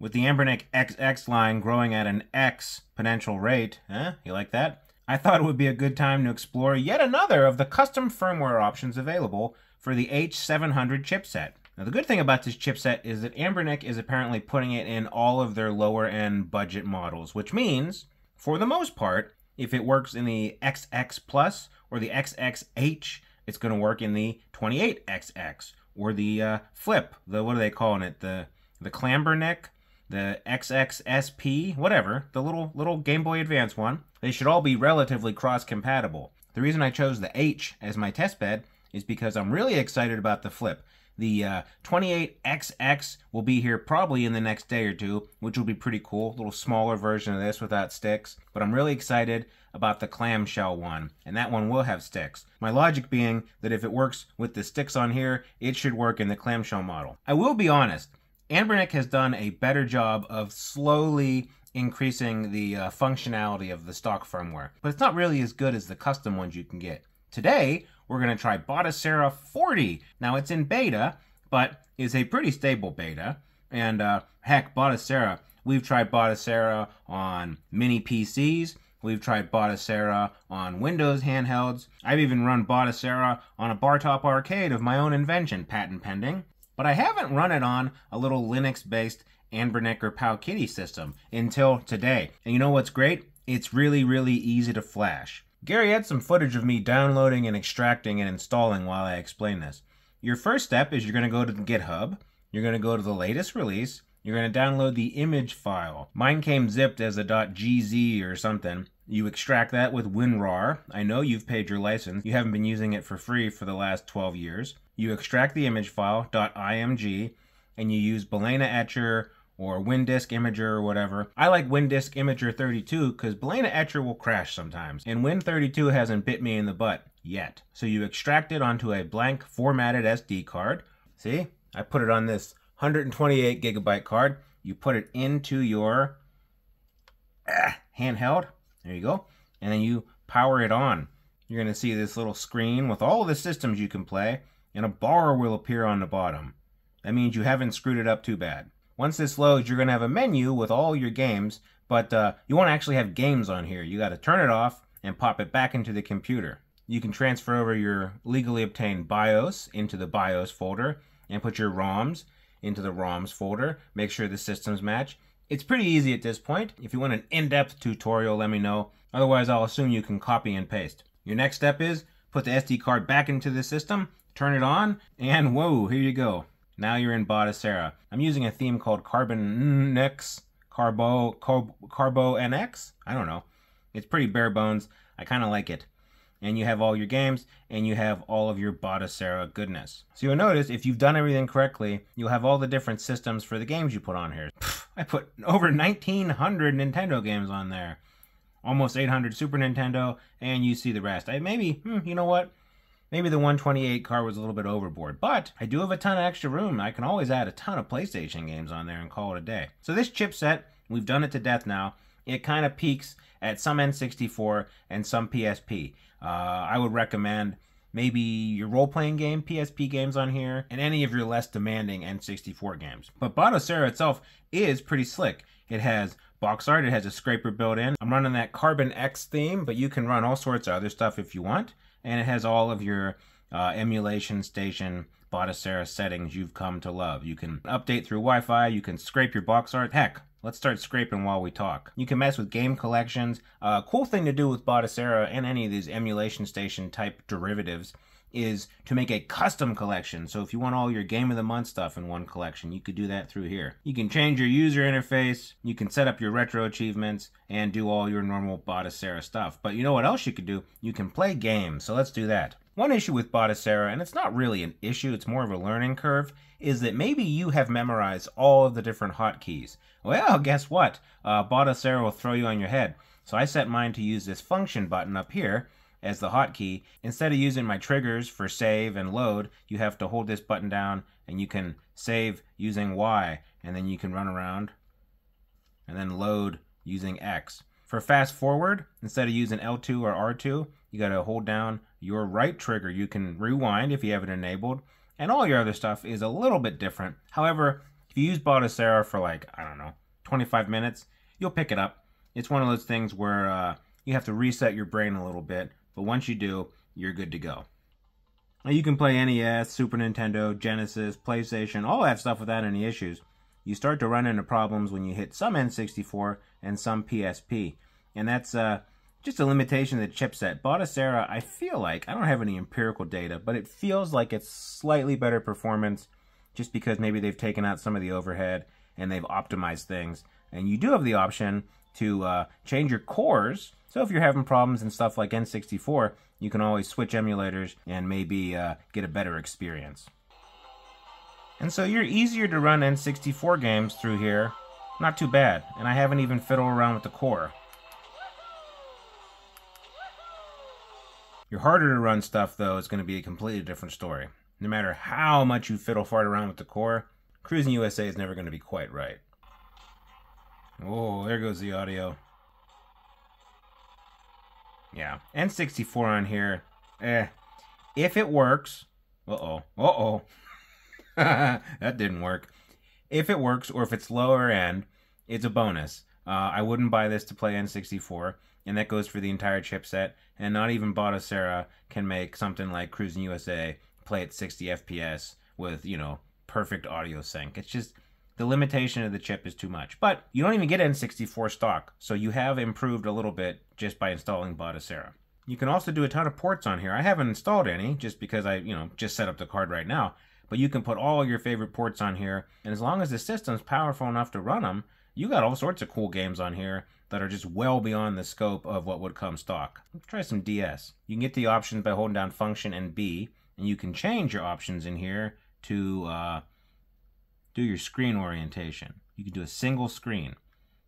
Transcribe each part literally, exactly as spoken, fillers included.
With the Anbernic X X line growing at an exponential rate, eh, you like that? I thought it would be a good time to explore yet another of the custom firmware options available for the H seven hundred chipset. Now the good thing about this chipset is that Anbernic is apparently putting it in all of their lower end budget models, which means, for the most part, if it works in the X X Plus or the X X H, it's going to work in the twenty-eight X X or the uh, Flip, the, what are they calling it, the, the Clambernic, the X X S P, whatever, the little little Game Boy Advance one. They should all be relatively cross-compatible. The reason I chose the H as my testbed is because I'm really excited about the Flip. The uh, twenty-eight X X will be here probably in the next day or two, which will be pretty cool. A little smaller version of this without sticks. But I'm really excited about the clamshell one, and that one will have sticks. My logic being that if it works with the sticks on here, it should work in the clamshell model. I will be honest, Anbernic has done a better job of slowly increasing the uh, functionality of the stock firmware, but it's not really as good as the custom ones you can get. Today, we're going to try Batocera forty. Now, it's in beta, but is a pretty stable beta. And uh, heck, Batocera, we've tried Batocera on mini P Cs. We've tried Batocera on Windows handhelds. I've even run Batocera on a bar-top arcade of my own invention, patent pending. But I haven't run it on a little Linux-based Anbernic or PowKitty system until today. And you know what's great? It's really, really easy to flash. Gary had some footage of me downloading and extracting and installing while I explain this. Your first step is you're going to go to the GitHub. You're going to go to the latest release. You're going to download the image file. Mine came zipped as a .gz or something. You extract that with WinRAR. I know you've paid your license. You haven't been using it for free for the last twelve years. You extract the image file, .img, and you use Belena Etcher or Windisk Imager or whatever. I like Windisk Imager thirty-two because Belena Etcher will crash sometimes, and Win thirty-two hasn't bit me in the butt yet. So you extract it onto a blank formatted S D card. See? I put it on this one hundred twenty-eight gigabyte card. You put it into your ah, handheld. There you go. And then you power it on. You're going to see this little screen with all the systems you can play, and a bar will appear on the bottom. That means you haven't screwed it up too bad. Once this loads, you're going to have a menu with all your games, but uh, you won't actually have games on here. You got to turn it off and pop it back into the computer. You can transfer over your legally obtained BIOS into the BIOS folder and put your ROMs into the ROMs folder. Make sure the systems match. It's pretty easy at this point. If you want an in-depth tutorial, let me know. Otherwise, I'll assume you can copy and paste. Your next step is put the S D card back into the system, turn it on, and whoa, here you go. Now you're in Batocera. I'm using a theme called Carbon-N X, Carbo, Carbo, Carbo-N X? I don't know. It's pretty bare bones. I kind of like it. And you have all your games, and you have all of your Batocera goodness. So you'll notice, if you've done everything correctly, you'll have all the different systems for the games you put on here. Pfft, I put over nineteen hundred Nintendo games on there. Almost eight hundred Super Nintendo, and you see the rest. I maybe, hmm, you know what? Maybe the one twenty-eight card was a little bit overboard, but I do have a ton of extra room. I can always add a ton of PlayStation games on there and call it a day. So this chipset, we've done it to death now. It kind of peaks at some N sixty-four and some P S P. Uh, I would recommend maybe your role-playing game, P S P games on here, and any of your less demanding N sixty-four games. But Batocera itself is pretty slick. It has box art, it has a scraper built in. I'm running that Carbon-N X theme, but you can run all sorts of other stuff if you want. And it has all of your uh, emulation station Batocera settings you've come to love. You can update through Wi-Fi, you can scrape your box art. Heck, let's start scraping while we talk. You can mess with game collections. A uh, cool thing to do with Batocera and any of these emulation station type derivatives is to make a custom collection. So if you want all your Game of the Month stuff in one collection, you could do that through here. You can change your user interface, you can set up your retro achievements, and do all your normal Batocera stuff. But you know what else you could do? You can play games, so let's do that. One issue with Batocera, and it's not really an issue, it's more of a learning curve, is that maybe you have memorized all of the different hotkeys. Well, guess what? Uh, Batocera will throw you on your head. So I set mine to use this function button up here as the hotkey. Instead of using my triggers for save and load, you have to hold this button down and you can save using Y, and then you can run around and then load using X. For fast forward, instead of using L two or R two, you gotta hold down your right trigger. You can rewind if you have it enabled, and all your other stuff is a little bit different. However, If you use Batocera for like, I don't know, twenty-five minutes, you'll pick it up. It's one of those things where uh, you have to reset your brain a little bit, but once you do, you're good to go. Now you can play N E S, Super Nintendo, Genesis, PlayStation, all that stuff without any issues. You start to run into problems when you hit some N sixty-four and some P S P. And that's uh, just a limitation of the chipset. Batocera, I feel like, I don't have any empirical data, but it feels like it's slightly better performance just because maybe they've taken out some of the overhead and they've optimized things. And you do have the option to uh, change your cores. So if you're having problems and stuff like N sixty-four, you can always switch emulators and maybe uh, get a better experience. And so you're easier to run N sixty-four games through here. Not too bad. And I haven't even fiddled around with the core. Your harder to run stuff, though, is going to be a completely different story. No matter how much you fiddle fart around with the core, Cruising U S A is never going to be quite right. Oh, there goes the audio. Yeah, N sixty-four on here, eh. If it works, uh-oh, uh-oh. That didn't work. If it works, or if it's lower end, it's a bonus. Uh, I wouldn't buy this to play N sixty-four, and that goes for the entire chipset, and not even Batocera can make something like Cruising U S A play at sixty F P S with, you know, perfect audio sync. It's just, the limitation of the chip is too much. But you don't even get N sixty-four stock, so you have improved a little bit just by installing Batocera. You can also do a ton of ports on here. I haven't installed any just because I, you know, just set up the card right now. But you can put all your favorite ports on here, and as long as the system's powerful enough to run them, you got all sorts of cool games on here that are just well beyond the scope of what would come stock. Let's try some D S. You can get the options by holding down Function and B, and you can change your options in here to uh, do your screen orientation. You can do a single screen.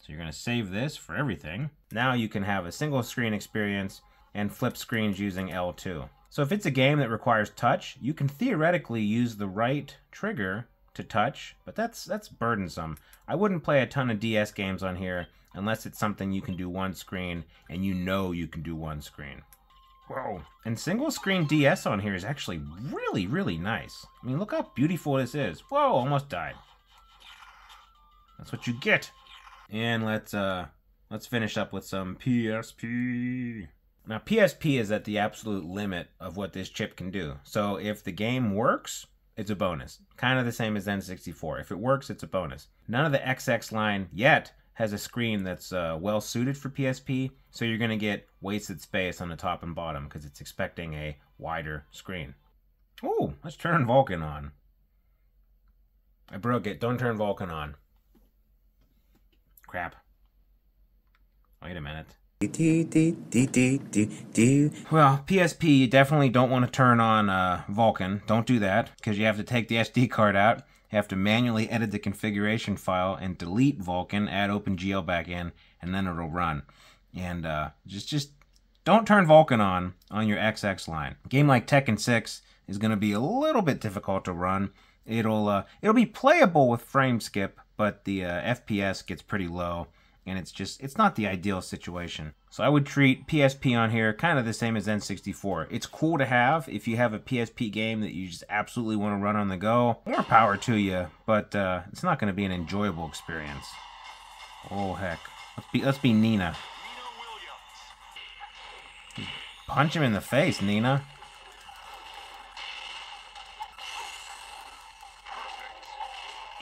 So you're gonna save this for everything. Now you can have a single screen experience and flip screens using L two. So if it's a game that requires touch, you can theoretically use the right trigger to touch, but that's that's burdensome. I wouldn't play a ton of D S games on here unless it's something you can do one screen and you know you can do one screen. Whoa. And single screen D S on here is actually really, really nice. I mean, look how beautiful this is. Whoa, almost died. That's what you get. And let's uh, let's finish up with some P S P. Now, P S P is at the absolute limit of what this chip can do. So if the game works, it's a bonus. Kind of the same as N sixty-four. If it works, it's a bonus. None of the X X line yet has a screen that's uh, well suited for P S P, so you're gonna get wasted space on the top and bottom because it's expecting a wider screen. Ooh, let's turn Vulkan on. I broke it, don't turn Vulkan on. Crap. Wait a minute. Well, P S P, you definitely don't wanna turn on uh, Vulkan. Don't do that, because you have to take the S D card out. You have to manually edit the configuration file and delete Vulkan, add OpenGL back in, and then it'll run. And uh, just just don't turn Vulkan on on your X X line. A game like Tekken six is going to be a little bit difficult to run. It'll uh, it'll be playable with frame skip, but the uh, F P S gets pretty low, and it's just it's not the ideal situation. So I would treat P S P on here kind of the same as N sixty-four. It's cool to have if you have a P S P game that you just absolutely want to run on the go. More power to you, but uh, it's not going to be an enjoyable experience. Oh heck, let's be let's be Nina. Just punch him in the face, Nina.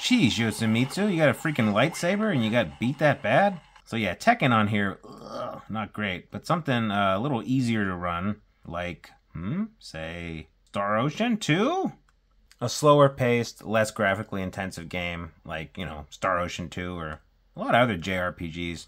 Jeez, Yoshimitsu, you got a freaking lightsaber and you got beat that bad? So yeah, Tekken on here, ugh, not great, but something uh, a little easier to run, like, hmm, say, Star Ocean two? A slower paced, less graphically intensive game, like, you know, Star Ocean two or a lot of other J R P Gs.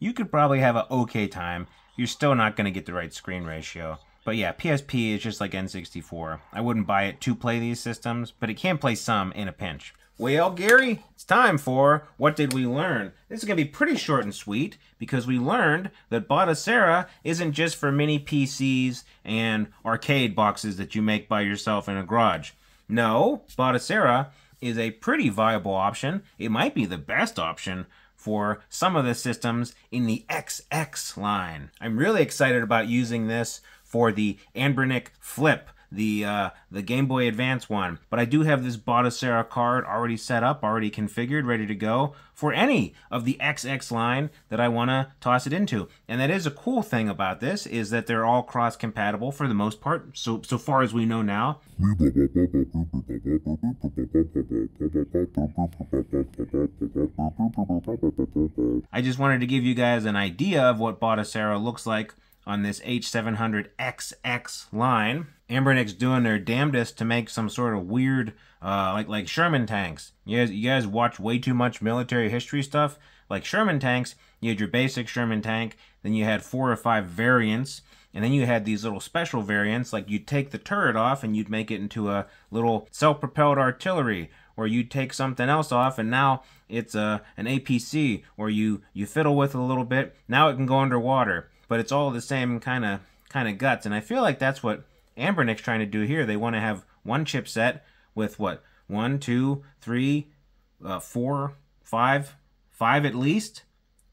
You could probably have an okay time. You're still not gonna get the right screen ratio. But yeah, P S P is just like N sixty-four. I wouldn't buy it to play these systems, but it can play some in a pinch. Well, Gary, it's time for What Did We Learn? This is going to be pretty short and sweet because we learned that Batocera isn't just for mini P Cs and arcade boxes that you make by yourself in a garage. No, Batocera is a pretty viable option. It might be the best option for some of the systems in the X X line. I'm really excited about using this for the Anbernic Flip. the uh, the Game Boy Advance one. But I do have this Batocera card already set up, already configured, ready to go for any of the X X line that I want to toss it into. And that is a cool thing about this, is that they're all cross-compatible for the most part, so, so far as we know now. I just wanted to give you guys an idea of what Batocera looks like on this H seven hundred X X line. Anbernic's doing their damnedest to make some sort of weird, uh, like like Sherman tanks. You guys, you guys watch way too much military history stuff. Like Sherman tanks, you had your basic Sherman tank, then you had four or five variants, and then you had these little special variants, like you'd take the turret off and you'd make it into a little self-propelled artillery, or you take something else off and now it's a, an A P C, or you, you fiddle with it a little bit, now it can go underwater. But it's all the same kind of kind of guts, and I feel like that's what Ambernic's trying to do here. They want to have one chipset with what, one, two, three, uh, four, five, five at least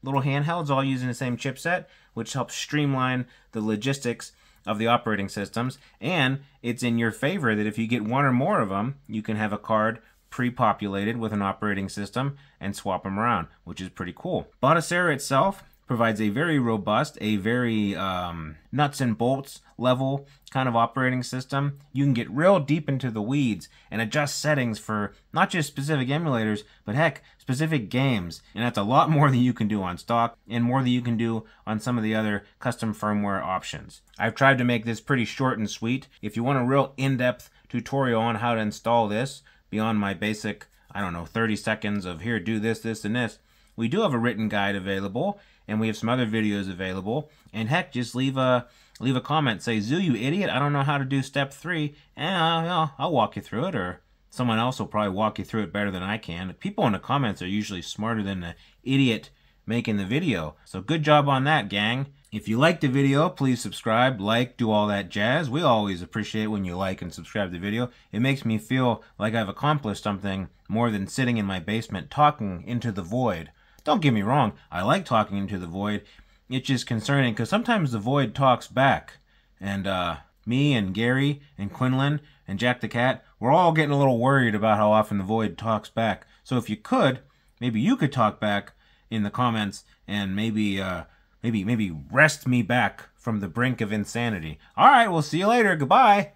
little handhelds, all using the same chipset, which helps streamline the logistics of the operating systems. And it's in your favor that if you get one or more of them, you can have a card pre-populated with an operating system and swap them around, which is pretty cool. Batocera itself provides a very robust, a very um, nuts and bolts level kind of operating system. You can get real deep into the weeds and adjust settings for not just specific emulators, but heck, specific games. And that's a lot more than you can do on stock and more than you can do on some of the other custom firmware options. I've tried to make this pretty short and sweet. If you want a real in-depth tutorial on how to install this beyond my basic, I don't know, thirty seconds of here, do this, this, and this, we do have a written guide available. And we have some other videos available. And heck, just leave a leave a comment. Say, Zoo, you idiot, I don't know how to do step three. Eh, I'll, I'll walk you through it, or someone else will probably walk you through it better than I can. People in the comments are usually smarter than the idiot making the video. So good job on that, gang. If you liked the video, please subscribe, like, do all that jazz. We always appreciate when you like and subscribe to the video. It makes me feel like I've accomplished something more than sitting in my basement talking into the void. Don't get me wrong, I like talking into the void. It's just concerning because sometimes the void talks back. And uh, me and Gary and Quinlan and Jack the Cat, we're all getting a little worried about how often the void talks back. So if you could, maybe you could talk back in the comments and maybe, uh, maybe, maybe wrest me back from the brink of insanity. All right, we'll see you later. Goodbye.